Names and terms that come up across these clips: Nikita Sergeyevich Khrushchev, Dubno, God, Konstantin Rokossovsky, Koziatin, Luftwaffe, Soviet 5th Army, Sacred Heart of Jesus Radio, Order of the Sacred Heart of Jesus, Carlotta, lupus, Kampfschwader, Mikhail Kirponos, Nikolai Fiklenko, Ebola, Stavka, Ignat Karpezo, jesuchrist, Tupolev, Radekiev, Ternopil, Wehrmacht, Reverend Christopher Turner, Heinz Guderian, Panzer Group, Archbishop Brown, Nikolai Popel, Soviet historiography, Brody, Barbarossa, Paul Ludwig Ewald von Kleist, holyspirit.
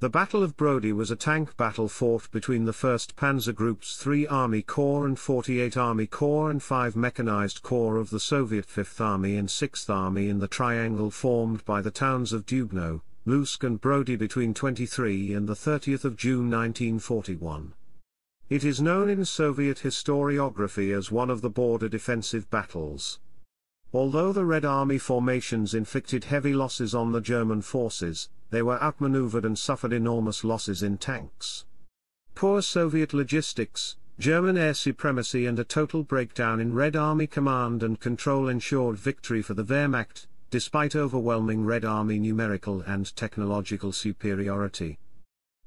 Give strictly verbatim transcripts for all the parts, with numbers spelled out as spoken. The Battle of Brody was a tank battle fought between the first Panzer Group's three Army Corps and forty-eight Army Corps and five Mechanized Corps of the Soviet fifth Army and sixth Army in the triangle formed by the towns of Dubno, Lusk and Brody between the twenty-third and the thirtieth of June nineteen forty-one. It is known in Soviet historiography as one of the border defensive battles. Although the Red Army formations inflicted heavy losses on the German forces, they were outmaneuvered and suffered enormous losses in tanks. Poor Soviet logistics, German air supremacy and a total breakdown in Red Army command and control ensured victory for the Wehrmacht, despite overwhelming Red Army numerical and technological superiority.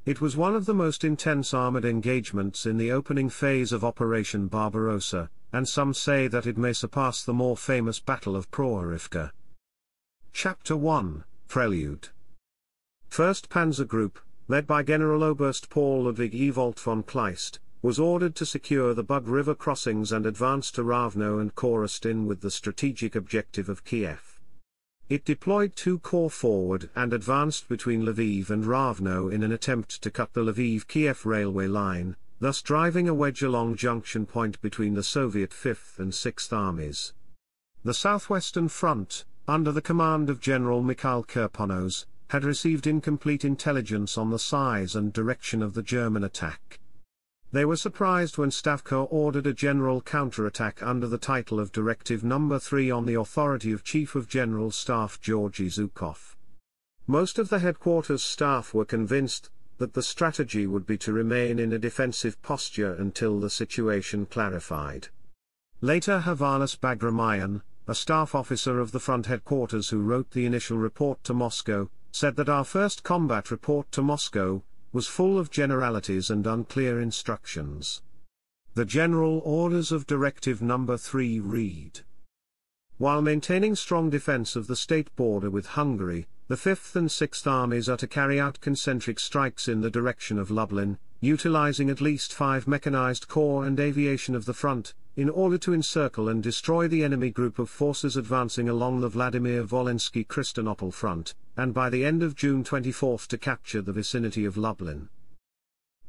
It was one of the most intense armoured engagements in the opening phase of Operation Barbarossa, and some say that it may surpass the more famous Battle of Prohorovka. Chapter one, Prelude. first Panzer Group, led by General Oberst Paul Ludwig Ewald von Kleist, was ordered to secure the Bug River crossings and advance to Ravno and Khorastin with the strategic objective of Kiev. It deployed two corps forward and advanced between Lviv and Ravno in an attempt to cut the Lviv-Kiev railway line, thus driving a wedge along junction point between the Soviet fifth and sixth Armies. The Southwestern Front, under the command of General Mikhail Kirponos, had received incomplete intelligence on the size and direction of the German attack. They were surprised when Stavka ordered a general counterattack under the title of Directive Number three on the authority of Chief of General Staff Georgi Zhukov. Most of the headquarters staff were convinced that the strategy would be to remain in a defensive posture until the situation clarified. Later Ivan Bagramyan, a staff officer of the front headquarters who wrote the initial report to Moscow, said that our first combat report to Moscow was full of generalities and unclear instructions. The general orders of Directive Number three read: while maintaining strong defense of the state border with Hungary, the fifth and sixth Armies are to carry out concentric strikes in the direction of Lublin, utilizing at least five mechanized corps and aviation of the front, in order to encircle and destroy the enemy group of forces advancing along the Vladimir Volensky-Kristianopol front, and by the end of June twenty-fourth to capture the vicinity of Lublin.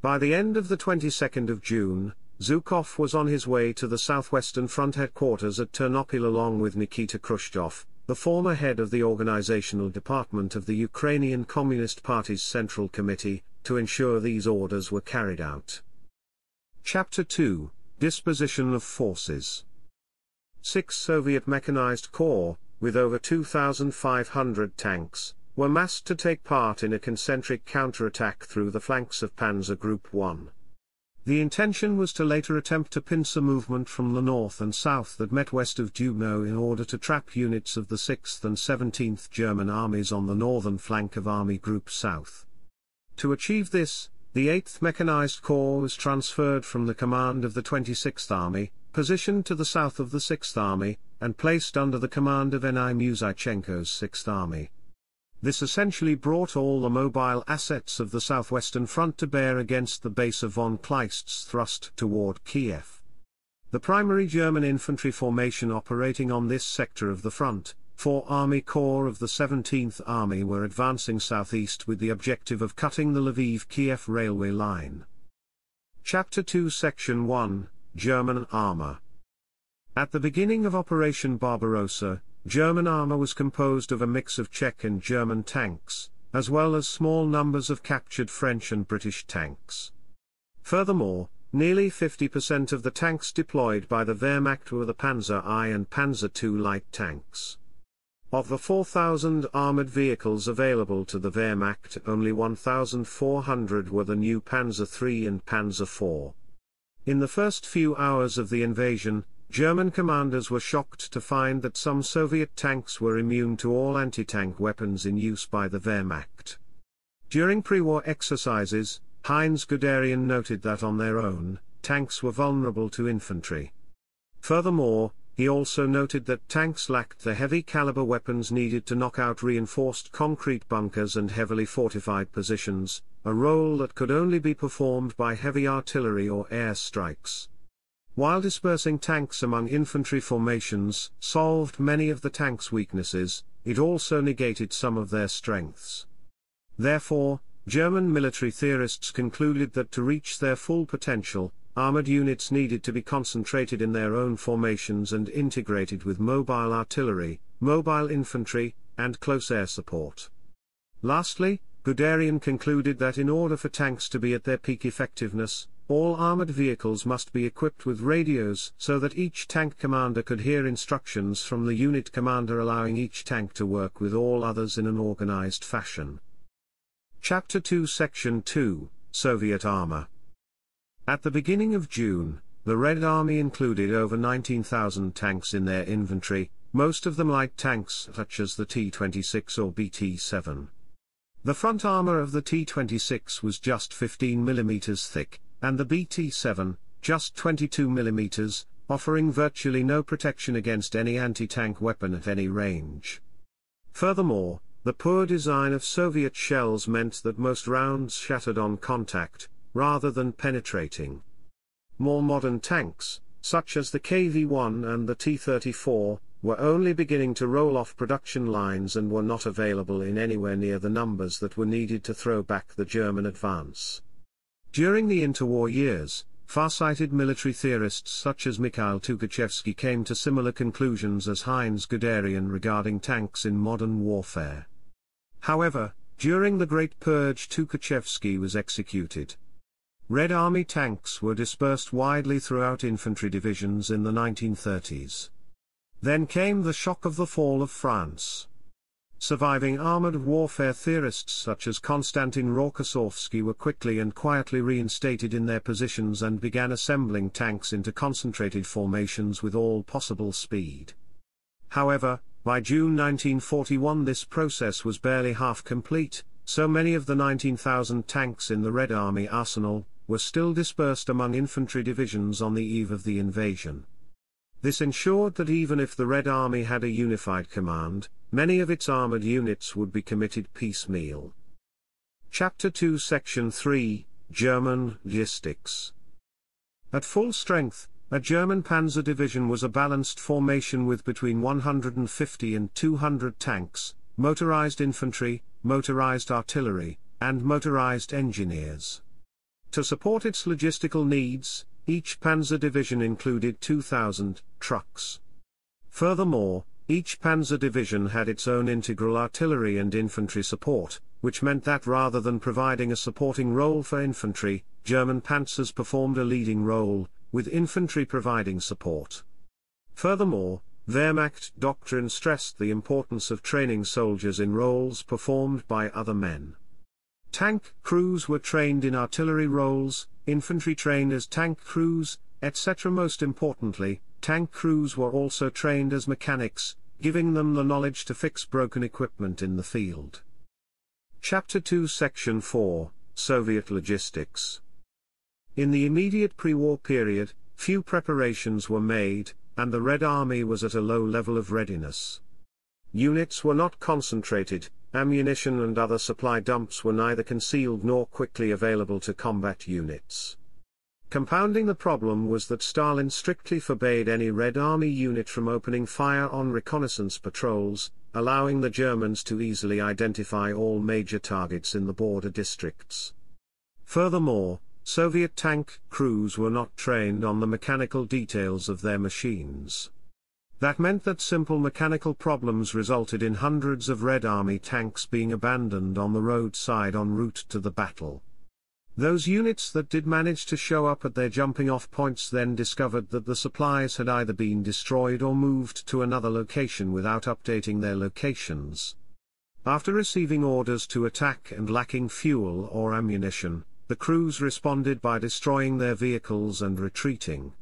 By the end of the twenty-second of June, Zhukov was on his way to the Southwestern Front headquarters at Ternopil along with Nikita Khrushchev, the former head of the organizational department of the Ukrainian Communist Party's Central Committee, to ensure these orders were carried out. Chapter two, Disposition of Forces. Six Soviet mechanized corps, with over two thousand five hundred tanks, were massed to take part in a concentric counterattack through the flanks of Panzer Group one. The intention was to later attempt to pincer movement from the north and south that met west of Dubno in order to trap units of the sixth and seventeenth German armies on the northern flank of Army Group South. To achieve this, the eighth Mechanized Corps was transferred from the command of the twenty-sixth Army, positioned to the south of the sixth Army, and placed under the command of N I Musichenko's sixth Army. This essentially brought all the mobile assets of the Southwestern Front to bear against the base of von Kleist's thrust toward Kiev. The primary German infantry formation operating on this sector of the front, four Army Corps of the seventeenth Army were advancing southeast with the objective of cutting the Lviv-Kiev railway line. Chapter two, Section one, German Armor. At the beginning of Operation Barbarossa, German armor was composed of a mix of Czech and German tanks, as well as small numbers of captured French and British tanks. Furthermore, nearly fifty percent of the tanks deployed by the Wehrmacht were the Panzer one and Panzer two light tanks. Of the four thousand armoured vehicles available to the Wehrmacht, only one thousand four hundred were the new Panzer three and Panzer four. In the first few hours of the invasion, German commanders were shocked to find that some Soviet tanks were immune to all anti-tank weapons in use by the Wehrmacht. During pre-war exercises, Heinz Guderian noted that on their own, tanks were vulnerable to infantry. Furthermore, he also noted that tanks lacked the heavy caliber weapons needed to knock out reinforced concrete bunkers and heavily fortified positions, a role that could only be performed by heavy artillery or air strikes. While dispersing tanks among infantry formations solved many of the tanks' weaknesses, it also negated some of their strengths. Therefore, German military theorists concluded that to reach their full potential, armoured units needed to be concentrated in their own formations and integrated with mobile artillery, mobile infantry, and close air support. Lastly, Guderian concluded that in order for tanks to be at their peak effectiveness, all armoured vehicles must be equipped with radios so that each tank commander could hear instructions from the unit commander, allowing each tank to work with all others in an organised fashion. Chapter two Section two, Soviet Armour. At the beginning of June, the Red Army included over nineteen thousand tanks in their inventory, most of them light tanks such as the T twenty-six or B T seven. The front armour of the T twenty-six was just fifteen millimeters thick, and the B T seven, just twenty-two millimeters, offering virtually no protection against any anti-tank weapon at any range. Furthermore, the poor design of Soviet shells meant that most rounds shattered on contact, rather than penetrating. More modern tanks, such as the K V one and the T thirty-four, were only beginning to roll off production lines and were not available in anywhere near the numbers that were needed to throw back the German advance. During the interwar years, far-sighted military theorists such as Mikhail Tukhachevsky came to similar conclusions as Heinz Guderian regarding tanks in modern warfare. However, during the Great Purge, Tukhachevsky was executed. Red Army tanks were dispersed widely throughout infantry divisions in the nineteen thirties. Then came the shock of the fall of France. Surviving armoured warfare theorists such as Konstantin Rokossovsky were quickly and quietly reinstated in their positions and began assembling tanks into concentrated formations with all possible speed. However, by June nineteen forty-one this process was barely half complete, so many of the nineteen thousand tanks in the Red Army arsenal were still dispersed among infantry divisions on the eve of the invasion. This ensured that even if the Red Army had a unified command, many of its armoured units would be committed piecemeal. Chapter two Section three, German Logistics. At full strength, a German panzer division was a balanced formation with between one hundred fifty and two hundred tanks, motorized infantry, motorized artillery, and motorized engineers. To support its logistical needs, each panzer division included two thousand trucks. Furthermore, each panzer division had its own integral artillery and infantry support, which meant that rather than providing a supporting role for infantry, German panzers performed a leading role, with infantry providing support. Furthermore, Wehrmacht doctrine stressed the importance of training soldiers in roles performed by other men. Tank crews were trained in artillery roles, infantry trained as tank crews, et cetera. Most importantly, tank crews were also trained as mechanics, giving them the knowledge to fix broken equipment in the field. Chapter two Section four, Soviet Logistics. In the immediate pre-war period, few preparations were made, and the Red Army was at a low level of readiness. Units were not concentrated, ammunition and other supply dumps were neither concealed nor quickly available to combat units. Compounding the problem was that Stalin strictly forbade any Red Army unit from opening fire on reconnaissance patrols, allowing the Germans to easily identify all major targets in the border districts. Furthermore, Soviet tank crews were not trained on the mechanical details of their machines. That meant that simple mechanical problems resulted in hundreds of Red Army tanks being abandoned on the roadside en route to the battle. Those units that did manage to show up at their jumping-off points then discovered that the supplies had either been destroyed or moved to another location without updating their locations. After receiving orders to attack and lacking fuel or ammunition, the crews responded by destroying their vehicles and retreating.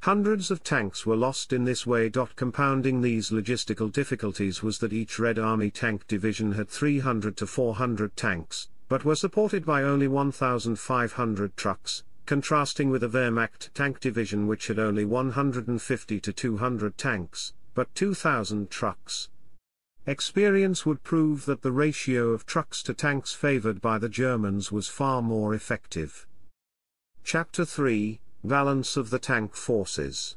Hundreds of tanks were lost in this way. Compounding these logistical difficulties was that each Red Army tank division had three hundred to four hundred tanks, but were supported by only one thousand five hundred trucks, contrasting with a Wehrmacht tank division which had only one hundred fifty to two hundred tanks, but two thousand trucks. Experience would prove that the ratio of trucks to tanks favored by the Germans was far more effective. Chapter three, Balance of the Tank Forces.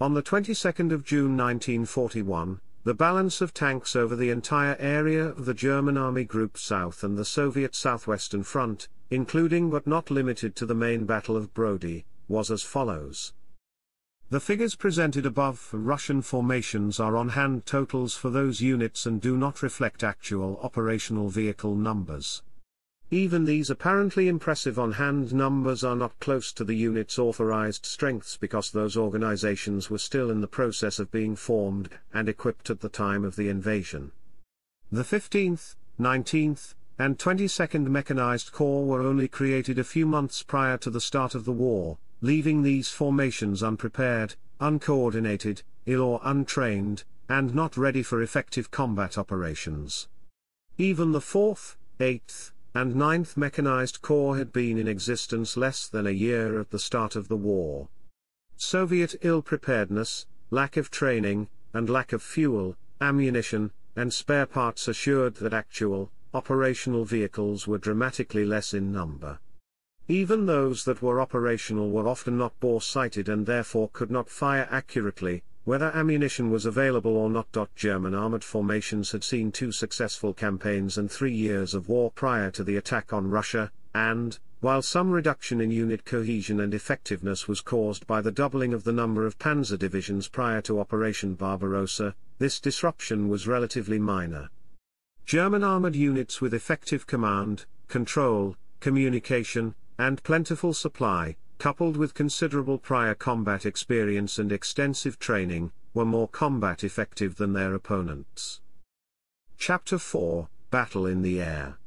On the twenty-second of June nineteen forty-one, the balance of tanks over the entire area of the German Army Group South and the Soviet Southwestern Front, including but not limited to the main Battle of Brody, was as follows. The figures presented above for Russian formations are on-hand totals for those units and do not reflect actual operational vehicle numbers. Even these apparently impressive on-hand numbers are not close to the units' authorized strengths because those organizations were still in the process of being formed and equipped at the time of the invasion. The fifteenth, nineteenth, and twenty-second Mechanized Corps were only created a few months prior to the start of the war, leaving these formations unprepared, uncoordinated, ill or untrained, and not ready for effective combat operations. Even the fourth, eighth, and ninth Mechanized Corps had been in existence less than a year at the start of the war. Soviet ill-preparedness, lack of training, and lack of fuel, ammunition, and spare parts assured that actual, operational vehicles were dramatically less in number. Even those that were operational were often not bore-sighted and therefore could not fire accurately, whether ammunition was available or not. German armoured formations had seen two successful campaigns and three years of war prior to the attack on Russia, and, while some reduction in unit cohesion and effectiveness was caused by the doubling of the number of panzer divisions prior to Operation Barbarossa, this disruption was relatively minor. German armoured units with effective command, control, communication, and plentiful supply, coupled with considerable prior combat experience and extensive training, were more combat effective than their opponents. Chapter four, Battle in the Air.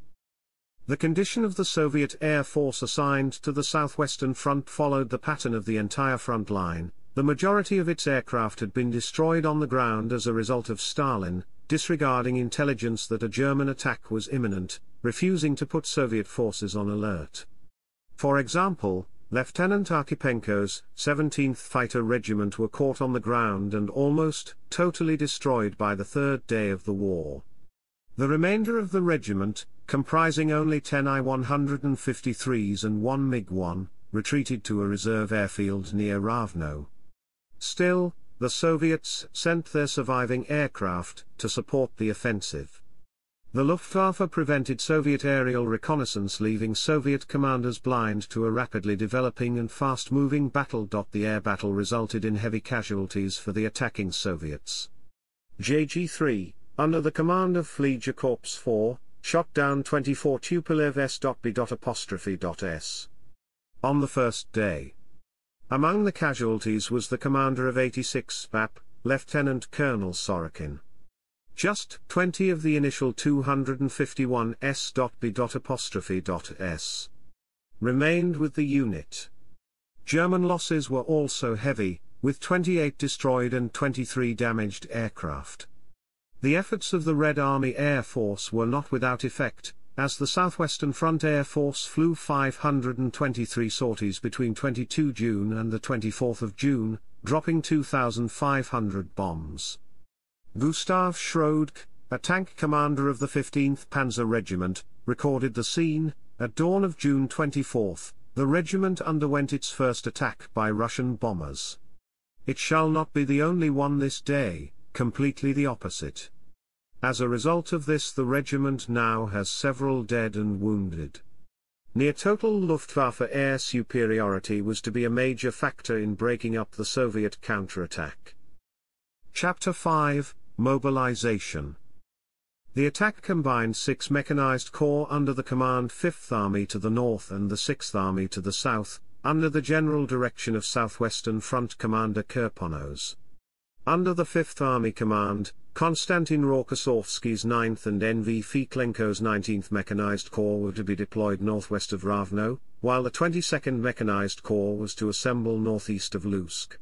The condition of the Soviet Air Force assigned to the Southwestern Front followed the pattern of the entire front line. The majority of its aircraft had been destroyed on the ground as a result of Stalin, disregarding intelligence that a German attack was imminent, refusing to put Soviet forces on alert. For example, Lieutenant Arkipenko's seventeenth Fighter Regiment were caught on the ground and almost totally destroyed by the third day of the war. The remainder of the regiment, comprising only ten I one fifty-threes and one MiG one, retreated to a reserve airfield near Ravno. Still, the Soviets sent their surviving aircraft to support the offensive. The Luftwaffe prevented Soviet aerial reconnaissance, leaving Soviet commanders blind to a rapidly developing and fast-moving battle. The air battle resulted in heavy casualties for the attacking Soviets. J G three, under the command of Flieger Corps four, shot down twenty-four Tupolev S B S. On the first day. Among the casualties was the commander of eighty-six B A P, Lieutenant Colonel Sorokin. Just twenty of the initial two hundred fifty-one S B S remained with the unit. German losses were also heavy, with twenty-eight destroyed and twenty-three damaged aircraft. The efforts of the Red Army Air Force were not without effect, as the Southwestern Front Air Force flew five hundred twenty-three sorties between the twenty-second of June and the twenty-fourth of June, dropping two thousand five hundred bombs. Gustav Schrödt, a tank commander of the fifteenth Panzer Regiment, recorded the scene. At dawn of June twenty-fourth, the regiment underwent its first attack by Russian bombers. It shall not be the only one this day, completely the opposite. As a result of this, the regiment now has several dead and wounded. Near total Luftwaffe air superiority was to be a major factor in breaking up the Soviet counterattack. Chapter five, Mobilization. The attack combined six mechanized corps under the command fifth Army to the north and the sixth Army to the south, under the general direction of Southwestern Front Commander Kirponos. Under the fifth Army command, Konstantin Rokossovsky's ninth and N V Fiklenko's nineteenth Mechanized Corps were to be deployed northwest of Ravno, while the twenty-second Mechanized Corps was to assemble northeast of Lusk.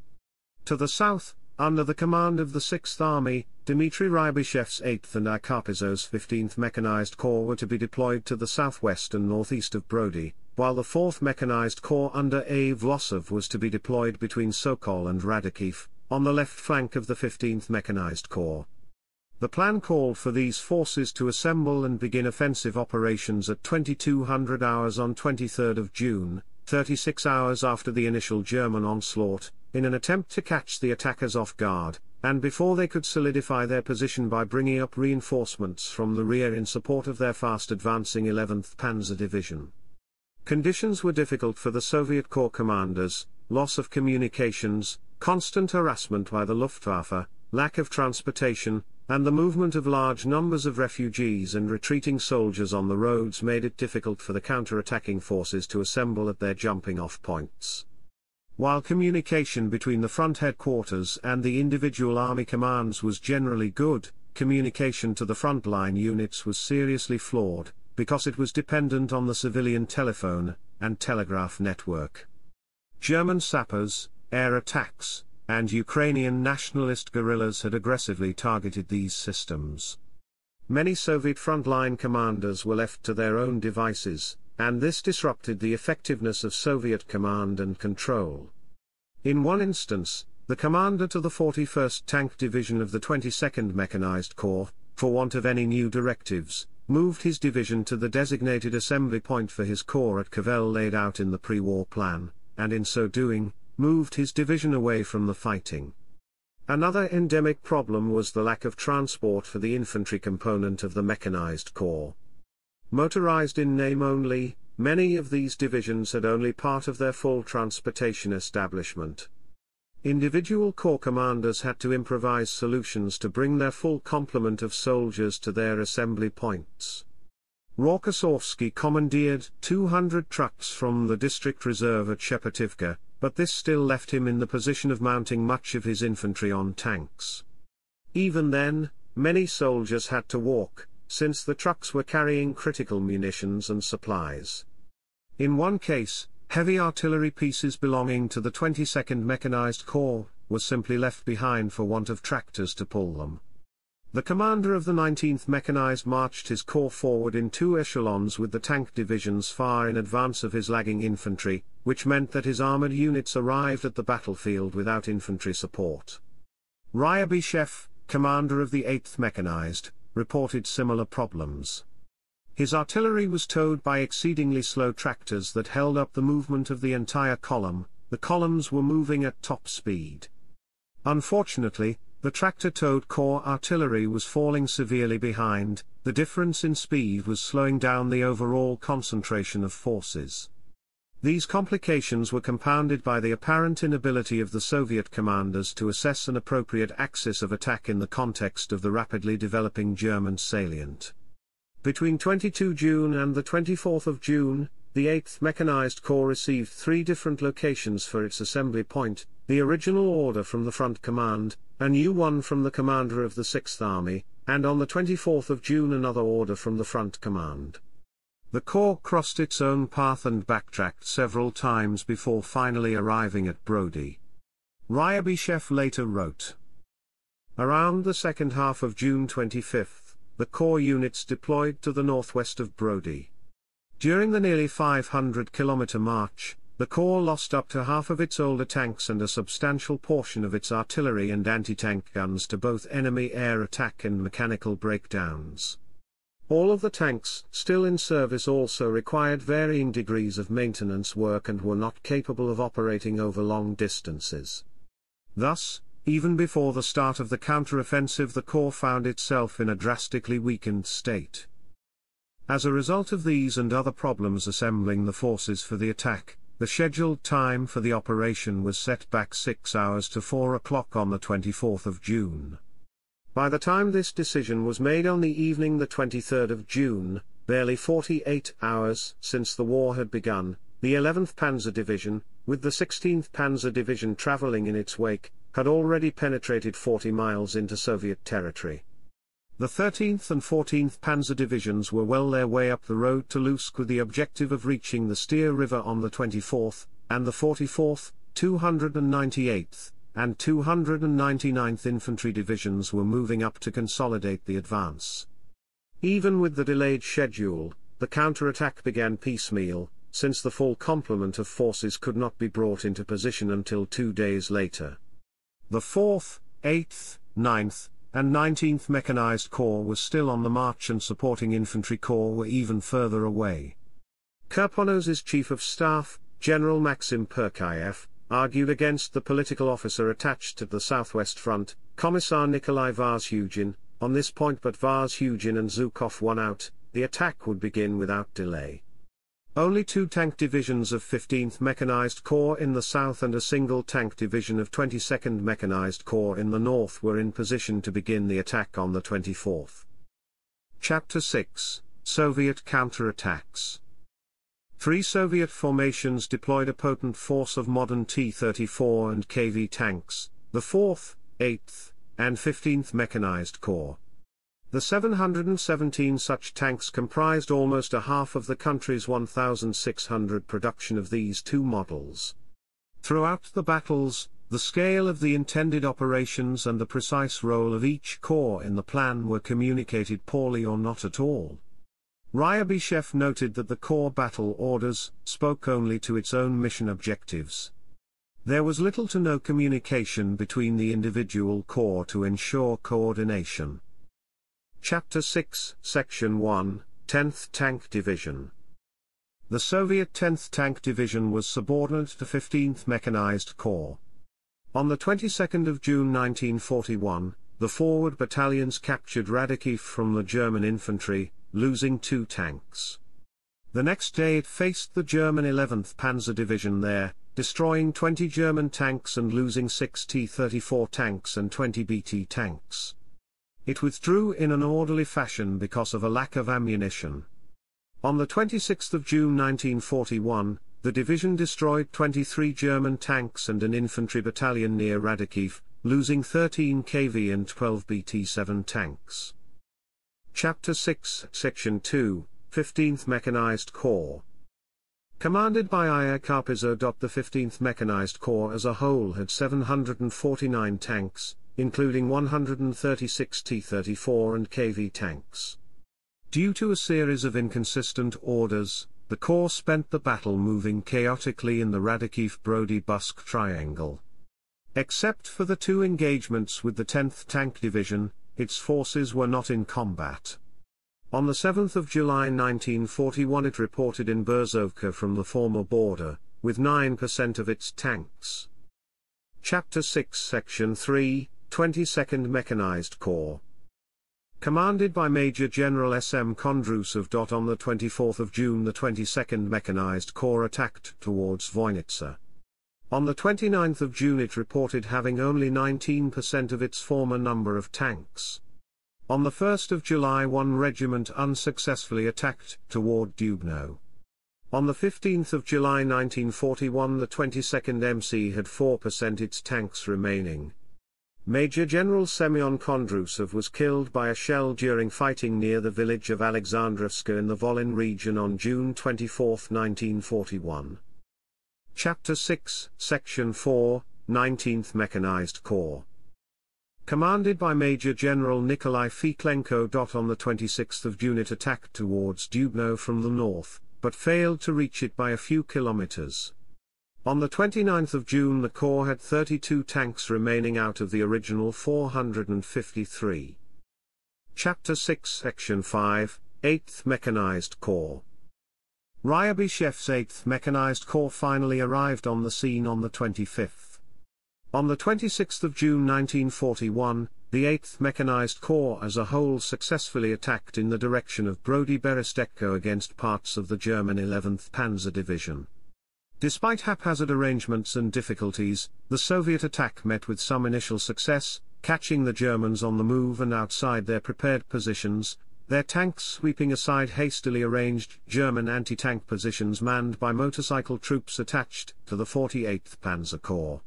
To the south, under the command of the sixth Army, Dmitry Rybyshev's eighth and Karpezo's fifteenth Mechanized Corps were to be deployed to the southwest and northeast of Brody, while the fourth Mechanized Corps under A. Vlasov was to be deployed between Sokol and Radokhiv, on the left flank of the fifteenth Mechanized Corps. The plan called for these forces to assemble and begin offensive operations at twenty-two hundred hours on the twenty-third of June, thirty-six hours after the initial German onslaught, in an attempt to catch the attackers off guard, and before they could solidify their position by bringing up reinforcements from the rear in support of their fast-advancing eleventh Panzer Division. Conditions were difficult for the Soviet Corps commanders: loss of communications, constant harassment by the Luftwaffe, lack of transportation, and the movement of large numbers of refugees and retreating soldiers on the roads made it difficult for the counter-attacking forces to assemble at their jumping-off points. While communication between the front headquarters and the individual army commands was generally good, communication to the frontline units was seriously flawed, because it was dependent on the civilian telephone and telegraph network. German sappers, air attacks, and Ukrainian nationalist guerrillas had aggressively targeted these systems. Many Soviet frontline commanders were left to their own devices, and this disrupted the effectiveness of Soviet command and control. In one instance, the commander to the forty-first Tank Division of the twenty-second Mechanized Corps, for want of any new directives, moved his division to the designated assembly point for his corps at Kovel laid out in the pre-war plan, and in so doing, moved his division away from the fighting. Another endemic problem was the lack of transport for the infantry component of the mechanized corps. Motorized in name only, many of these divisions had only part of their full transportation establishment. Individual corps commanders had to improvise solutions to bring their full complement of soldiers to their assembly points. Rokossovsky commandeered two hundred trucks from the district reserve at Shepativka, but this still left him in the position of mounting much of his infantry on tanks. Even then, many soldiers had to walk, since the trucks were carrying critical munitions and supplies. In one case, heavy artillery pieces belonging to the twenty-second Mechanized Corps were simply left behind for want of tractors to pull them. The commander of the nineteenth Mechanized marched his corps forward in two echelons with the tank divisions far in advance of his lagging infantry, which meant that his armoured units arrived at the battlefield without infantry support. Rybyshev, commander of the eighth Mechanized, reported similar problems. His artillery was towed by exceedingly slow tractors that held up the movement of the entire column. The columns were moving at top speed. Unfortunately, the tractor-towed corps artillery was falling severely behind. The difference in speed was slowing down the overall concentration of forces. These complications were compounded by the apparent inability of the Soviet commanders to assess an appropriate axis of attack in the context of the rapidly developing German salient. Between the twenty-second of June and the twenty-fourth of June, the eighth Mechanized Corps received three different locations for its assembly point: the original order from the front command, a new one from the commander of the sixth Army, and on the twenty-fourth of June another order from the front command. The Corps crossed its own path and backtracked several times before finally arriving at Brody. Rybyshev later wrote, "Around the second half of June twenty-fifth, the Corps units deployed to the northwest of Brody. During the nearly five hundred kilometer march, the Corps lost up to half of its older tanks and a substantial portion of its artillery and anti-tank guns to both enemy air attack and mechanical breakdowns. All of the tanks still in service also required varying degrees of maintenance work and were not capable of operating over long distances. Thus, even before the start of the counteroffensive, the Corps found itself in a drastically weakened state. As a result of these and other problems assembling the forces for the attack, the scheduled time for the operation was set back six hours to four o'clock on the twenty-fourth of June. By the time this decision was made on the evening the twenty-third of June, barely forty-eight hours since the war had begun, the eleventh Panzer Division, with the sixteenth Panzer Division traveling in its wake, had already penetrated forty miles into Soviet territory. The thirteenth and fourteenth Panzer Divisions were well their way up the road to Lusk with the objective of reaching the Steer River on the twenty-fourth, and the forty-fourth, two hundred ninety-eighth, and two hundred ninety-ninth Infantry Divisions were moving up to consolidate the advance. Even with the delayed schedule, the counterattack began piecemeal, since the full complement of forces could not be brought into position until two days later. The fourth, eighth, ninth, and nineteenth Mechanized Corps was still on the march, and supporting infantry corps were even further away. Kirponos's chief of staff, General Maxim Perkayev, argued against the political officer attached to the Southwest Front, Commissar Nikolai Vashugin, on this point, but Vashugin and Zhukov won out. The attack would begin without delay. Only two tank divisions of fifteenth Mechanized Corps in the south and a single tank division of twenty-second Mechanized Corps in the north were in position to begin the attack on the twenty-fourth. Chapter six, Soviet Counterattacks. Three Soviet formations deployed a potent force of modern T thirty-four and K V tanks, the fourth, eighth, and fifteenth Mechanized Corps. The seven hundred seventeen such tanks comprised almost a half of the country's one thousand six hundred production of these two models. Throughout the battles, the scale of the intended operations and the precise role of each corps in the plan were communicated poorly or not at all. Rybyshev noted that the corps battle orders spoke only to its own mission objectives. There was little to no communication between the individual corps to ensure coordination. Chapter six, Section one, tenth Tank Division. The Soviet tenth Tank Division was subordinate to fifteenth Mechanized Corps. On the twenty-second of June nineteen forty-one, the forward battalions captured Radekiev from the German infantry, losing two tanks. The next day it faced the German eleventh Panzer Division there, destroying twenty German tanks and losing six T thirty-four tanks and twenty B T tanks. It withdrew in an orderly fashion because of a lack of ammunition. On the twenty-sixth of June nineteen forty-one, the division destroyed twenty-three German tanks and an infantry battalion near Radekiev, losing thirteen K V and twelve B T seven tanks. Chapter six, Section two, fifteenth Mechanized Corps. Commanded by Ignat Karpezo, the fifteenth Mechanized Corps as a whole had seven hundred forty-nine tanks, including one hundred thirty-six T thirty-four and K V tanks. Due to a series of inconsistent orders, the Corps spent the battle moving chaotically in the Radekiev-Brody-Busk triangle. Except for the two engagements with the tenth Tank Division, its forces were not in combat. On the seventh of July nineteen forty-one it reported in Berezovka from the former border, with nine percent of its tanks. Chapter six, Section three, twenty-second Mechanized Corps. Commanded by Major General S M Kondrusev. On the twenty-fourth of June the twenty-second Mechanized Corps attacked towards Voynitsa. On the twenty-ninth of June it reported having only nineteen percent of its former number of tanks. On the first of July one regiment unsuccessfully attacked toward Dubno. On the fifteenth of July nineteen forty-one the twenty-second M C had four percent its tanks remaining. Major General Semyon Kondrusev was killed by a shell during fighting near the village of Alexandrovska in the Volyn region on June twenty-fourth nineteen forty-one. Chapter six, Section four, nineteenth Mechanized Corps. Commanded by Major General Nikolai Fiklenko. On the twenty-sixth of June it attacked towards Dubno from the north, but failed to reach it by a few kilometers. On the twenty-ninth of June the Corps had thirty-two tanks remaining out of the original four hundred fifty-three. Chapter six, Section five, eighth Mechanized Corps. Rybyshev's eighth Mechanized Corps finally arrived on the scene on the twenty-fifth. On the twenty-sixth of June nineteen forty-one, the eighth Mechanized Corps as a whole successfully attacked in the direction of Brody-Berestechko against parts of the German eleventh Panzer Division. Despite haphazard arrangements and difficulties, the Soviet attack met with some initial success, catching the Germans on the move and outside their prepared positions, their tanks sweeping aside hastily arranged German anti-tank positions manned by motorcycle troops attached to the forty-eighth Panzer Corps.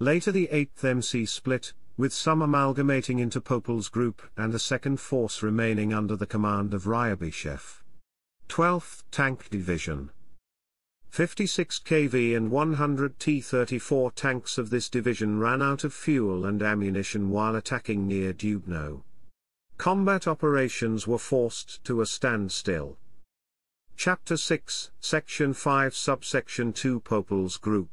Later the eighth M C split, with some amalgamating into Popel's group and a second force remaining under the command of Rybyshev. twelfth Tank Division. fifty-six K V and one hundred T thirty-four tanks of this division ran out of fuel and ammunition while attacking near Dubno. Combat operations were forced to a standstill. Chapter six, Section five, Subsection two, Popel's Group.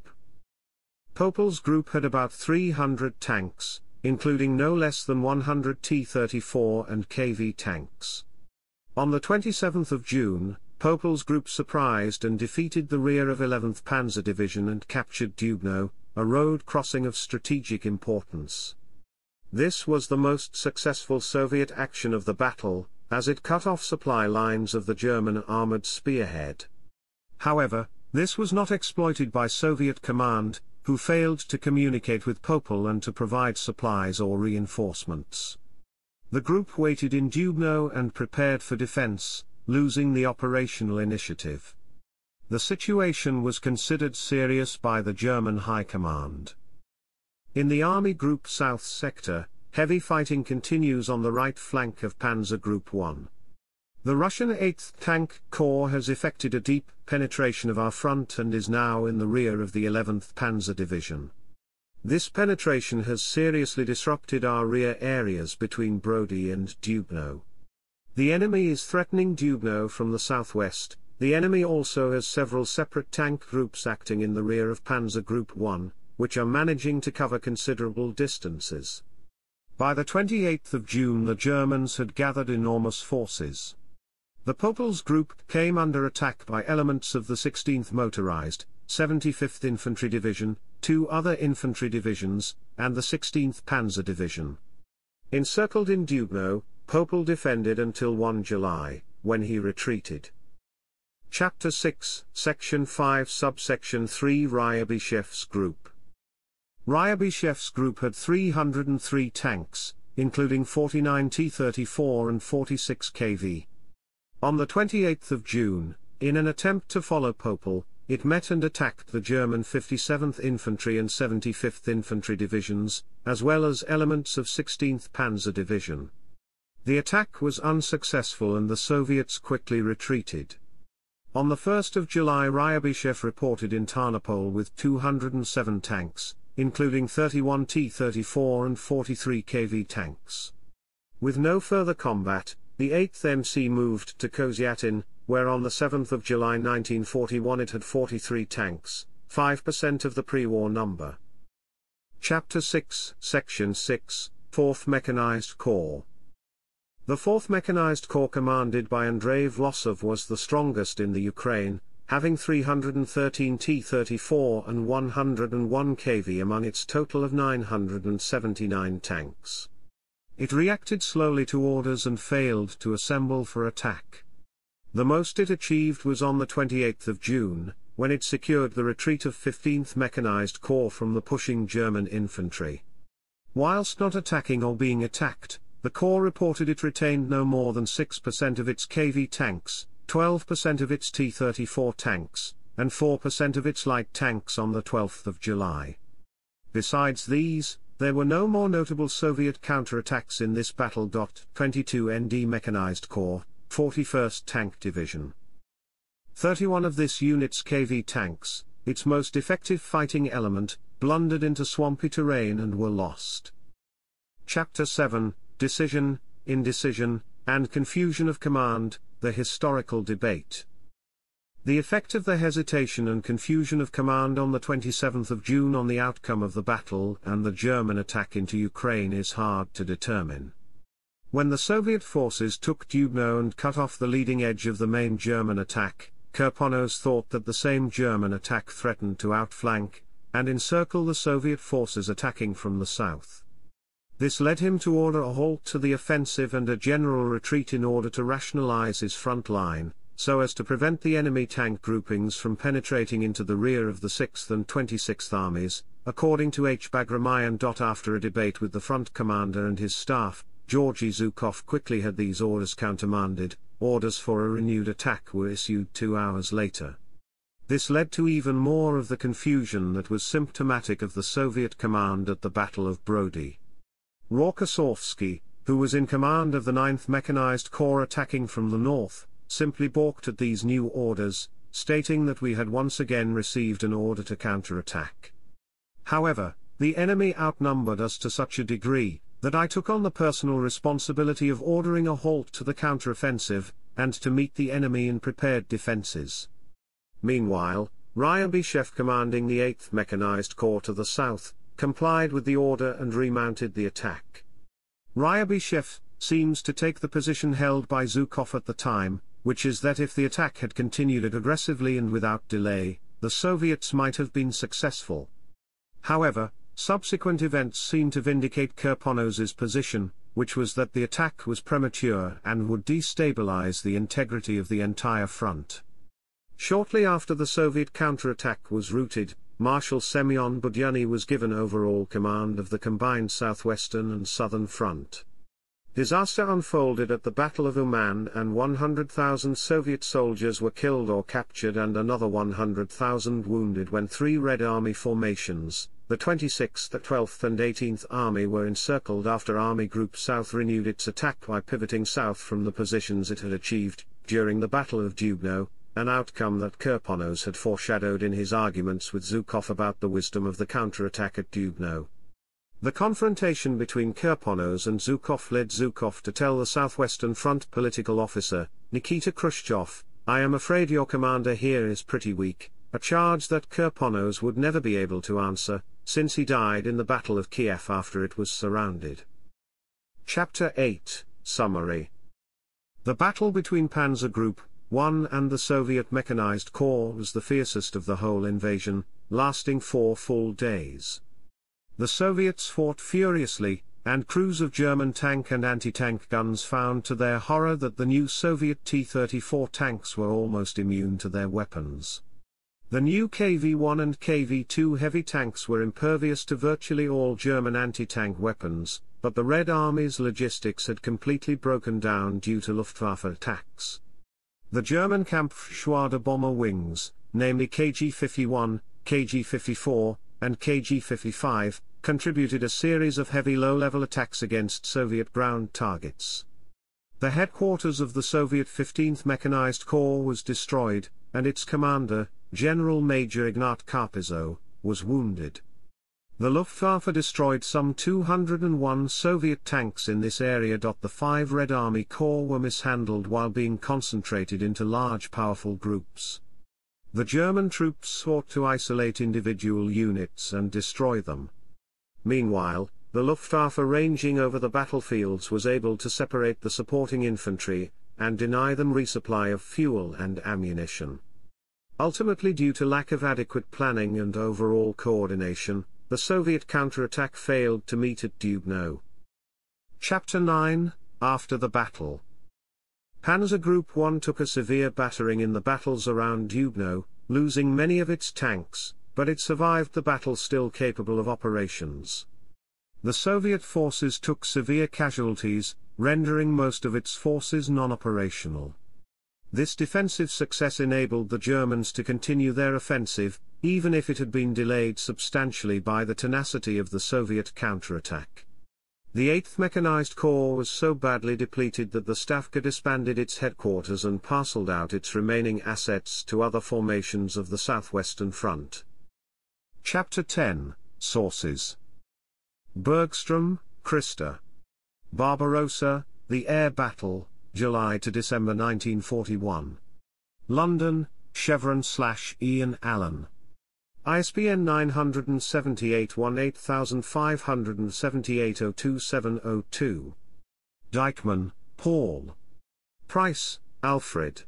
Popel's Group had about three hundred tanks, including no less than one hundred T thirty-four and K V tanks. On the twenty-seventh of June, Popel's group surprised and defeated the rear of eleventh Panzer Division and captured Dubno, a road crossing of strategic importance. This was the most successful Soviet action of the battle, as it cut off supply lines of the German armoured spearhead. However, this was not exploited by Soviet command, who failed to communicate with Popel and to provide supplies or reinforcements. The group waited in Dubno and prepared for defense, losing the operational initiative. The situation was considered serious by the German High Command. In the Army Group South sector, heavy fighting continues on the right flank of Panzer Group one. The Russian eighth Tank Corps has effected a deep penetration of our front and is now in the rear of the eleventh Panzer Division. This penetration has seriously disrupted our rear areas between Brody and Dubno. The enemy is threatening Dubno from the southwest. The enemy also has several separate tank groups acting in the rear of Panzer Group one, which are managing to cover considerable distances. By the twenty-eighth of June the Germans had gathered enormous forces. The Popel's group came under attack by elements of the sixteenth Motorized, seventy-fifth Infantry Division, two other infantry divisions, and the sixteenth Panzer Division. Encircled in Dubno, Popel defended until the first of July, when he retreated. Chapter six, Section five, Subsection three, Rybyshev's Group. Rybyshev's group had three hundred three tanks, including forty-nine T thirty-four and forty-six K V. On the twenty-eighth of June, in an attempt to follow Popel, it met and attacked the German fifty-seventh Infantry and seventy-fifth Infantry Divisions, as well as elements of sixteenth Panzer Division. The attack was unsuccessful and the Soviets quickly retreated. On the first of July Ryabyshev reported in Tarnopol with two hundred seven tanks, including thirty-one T thirty-four and forty-three K V tanks. With no further combat, the eighth M C moved to Koziatin, where on the seventh of July nineteen forty-one it had forty-three tanks, five percent of the pre-war number. Chapter six, Section six, fourth Mechanized Corps. The fourth Mechanized Corps commanded by Andrey Vlasov was the strongest in the Ukraine, having three hundred thirteen T thirty-four and one hundred one K V among its total of nine hundred seventy-nine tanks. It reacted slowly to orders and failed to assemble for attack. The most it achieved was on the twenty-eighth of June, when it secured the retreat of fifteenth Mechanized Corps from the pushing German infantry. Whilst not attacking or being attacked, the Corps reported it retained no more than six percent of its K V tanks, twelve percent of its T thirty-four tanks, and four percent of its light tanks on the twelfth of July. Besides these, there were no more notable Soviet counterattacks in this battle. twenty-two N D Mechanized Corps, forty-first Tank Division. thirty-one of this unit's K V tanks, its most effective fighting element, blundered into swampy terrain and were lost. Chapter seven, Decision, Indecision, and Confusion of Command, the Historical Debate. The effect of the hesitation and confusion of command on the twenty-seventh of June on the outcome of the battle and the German attack into Ukraine is hard to determine. When the Soviet forces took Dubno and cut off the leading edge of the main German attack, Kirponos thought that the same German attack threatened to outflank and encircle the Soviet forces attacking from the south. This led him to order a halt to the offensive and a general retreat in order to rationalize his front line, so as to prevent the enemy tank groupings from penetrating into the rear of the sixth and twenty-sixth Armies, according to H. Bagramyan. After a debate with the front commander and his staff, Georgi Zhukov quickly had these orders countermanded. Orders for a renewed attack were issued two hours later. This led to even more of the confusion that was symptomatic of the Soviet command at the Battle of Brody. Rokossovsky, who was in command of the ninth Mechanized Corps attacking from the north, simply balked at these new orders, stating that we had once again received an order to counterattack. However, the enemy outnumbered us to such a degree that I took on the personal responsibility of ordering a halt to the counteroffensive and to meet the enemy in prepared defenses. Meanwhile, Ryabyshev, commanding the eighth Mechanized Corps to the south, complied with the order and remounted the attack. Ryabyshev seems to take the position held by Zhukov at the time, which is that if the attack had continued aggressively and without delay, the Soviets might have been successful. However, subsequent events seem to vindicate Kirponos's position, which was that the attack was premature and would destabilize the integrity of the entire front. Shortly after the Soviet counterattack was routed, Marshal Semyon Budenny was given overall command of the combined southwestern and southern front. Disaster unfolded at the Battle of Uman, and one hundred thousand Soviet soldiers were killed or captured and another one hundred thousand wounded when three Red Army formations, the twenty-sixth, the twelfth and eighteenth Army, were encircled after Army Group South renewed its attack by pivoting south from the positions it had achieved during the Battle of Dubno, an outcome that Kirponos had foreshadowed in his arguments with Zhukov about the wisdom of the counterattack at Dubno. The confrontation between Kirponos and Zhukov led Zhukov to tell the Southwestern Front political officer, Nikita Khrushchev, "I am afraid your commander here is pretty weak," a charge that Kirponos would never be able to answer, since he died in the Battle of Kiev after it was surrounded. Chapter eight, Summary. The battle between Panzer Group one and the Soviet Mechanized Corps was the fiercest of the whole invasion, lasting four full days. The Soviets fought furiously, and crews of German tank and anti-tank guns found to their horror that the new Soviet T thirty-four tanks were almost immune to their weapons. The new K V one and K V two heavy tanks were impervious to virtually all German anti-tank weapons, but the Red Army's logistics had completely broken down due to Luftwaffe attacks. The German Kampfschwader bomber wings, namely K G fifty-one, K G fifty-four, and K G fifty-five, contributed a series of heavy low-level attacks against Soviet ground targets. The headquarters of the Soviet fifteenth Mechanized Corps was destroyed, and its commander, General Major Ignat Karpezo, was wounded. The Luftwaffe destroyed some two hundred and one Soviet tanks in this area. The five Red Army Corps were mishandled while being concentrated into large powerful groups. The German troops sought to isolate individual units and destroy them. Meanwhile, the Luftwaffe ranging over the battlefields was able to separate the supporting infantry, and deny them resupply of fuel and ammunition. Ultimately, due to lack of adequate planning and overall coordination, the Soviet counterattack failed to meet at Dubno. Chapter nine, After the Battle. Panzer Group one took a severe battering in the battles around Dubno, losing many of its tanks, but it survived the battle, still capable of operations. The Soviet forces took severe casualties, rendering most of its forces non-operational. This defensive success enabled the Germans to continue their offensive, even if it had been delayed substantially by the tenacity of the Soviet counterattack. The eighth Mechanized Corps was so badly depleted that the Stavka disbanded its headquarters and parceled out its remaining assets to other formations of the Southwestern Front. Chapter ten, Sources. Bergstrom, Christa. Barbarossa, The Air Battle, July to December nineteen forty-one. London, Chevron slash Ian Allen. I S B N nine seven eight one eight five seven eight zero two seven zero two. Dykman, Paul. Price, Alfred.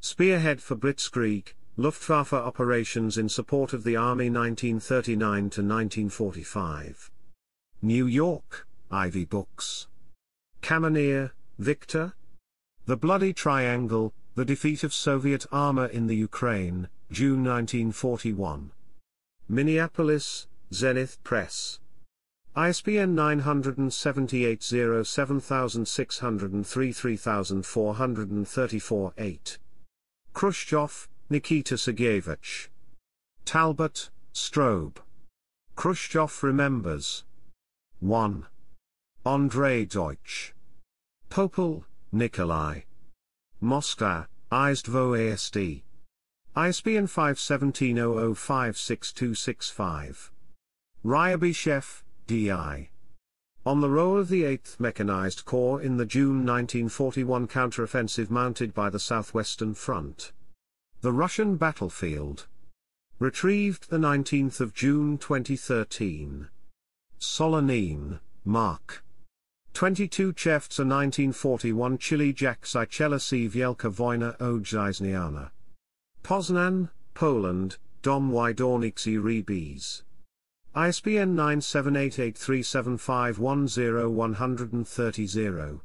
Spearhead for Blitzkrieg, Luftwaffe Operations in Support of the Army nineteen thirty-nine to nineteen forty-five. New York, Ivy Books. Kamenier, Victor. The Bloody Triangle, The Defeat of Soviet Armor in the Ukraine, June nineteen forty-one. Minneapolis, Zenith Press. I S B N nine seven eight zero seven six zero three three four three four eight. Khrushchev, Nikita Sergeyevich. Talbot, Strobe. Khrushchev Remembers. one. Andrei Deutsch. Popel, Nikolai. Moscow, I S D V O A S D. I S B N five one seven zero zero five six two six five. Rybyshev, D I. On the role of the eighth Mechanized Corps in the June nineteen forty-one counteroffensive mounted by the Southwestern Front. The Russian Battlefield. Retrieved the nineteenth of June twenty thirteen. Solonine, Mark. twenty-two Chefts a nineteen forty-one Chile Jak Sichela si Wielka Wojna Ojczyzniana. Poznan, Poland, Dom Wiedorniczy Rebes. I S B N nine seven eight eight three seven five one zero one three zero.